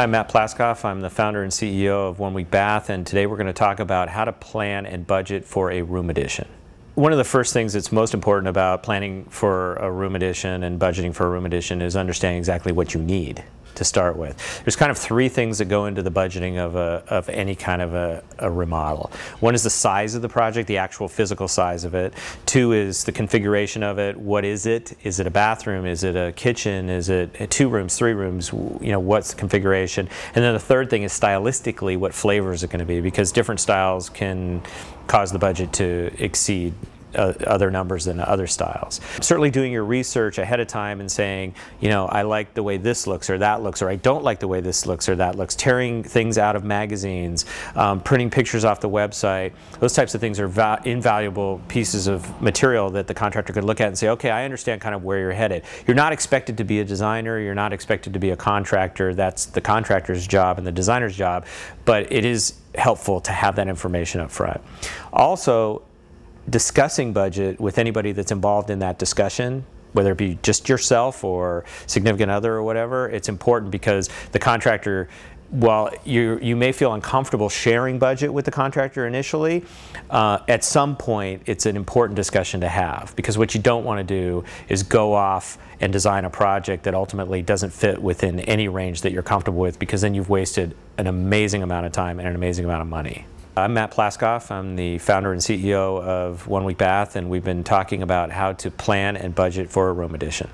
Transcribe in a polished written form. Hi, I'm Matt Plaskoff. I'm the founder and CEO of One Week Bath, and today we're going to talk about how to plan and budget for a room addition. One of the first things that's most important about planning for a room addition and budgeting for a room addition is understanding exactly what you need to start with. There's kind of three things that go into the budgeting of any kind of a remodel. One is the size of the project, the actual physical size of it. Two is the configuration of it. What is it? Is it a bathroom? Is it a kitchen? Is it 2 rooms, 3 rooms? You know, what's the configuration? And then the third thing is stylistically, what flavor is it going to be? Because different styles can cause the budget to exceed other numbers than other styles. Certainly doing your research ahead of time and saying, you know, I like the way this looks or that looks, or I don't like the way this looks or that looks, tearing things out of magazines, printing pictures off the website, those types of things are invaluable pieces of material that the contractor could look at and say, okay, I understand kind of where you're headed. You're not expected to be a designer, you're not expected to be a contractor, that's the contractor's job and the designer's job, but it is helpful to have that information up front. Also, discussing budget with anybody that's involved in that discussion, whether it be just yourself or significant other or whatever, it's important because the contractor, while you may feel uncomfortable sharing budget with the contractor initially, at some point it's an important discussion to have, because what you don't want to do is go off and design a project that ultimately doesn't fit within any range that you're comfortable with, because then you've wasted an amazing amount of time and an amazing amount of money. I'm Matt Plaskoff. I'm the founder and CEO of One Week Bath, and we've been talking about how to plan and budget for a room addition.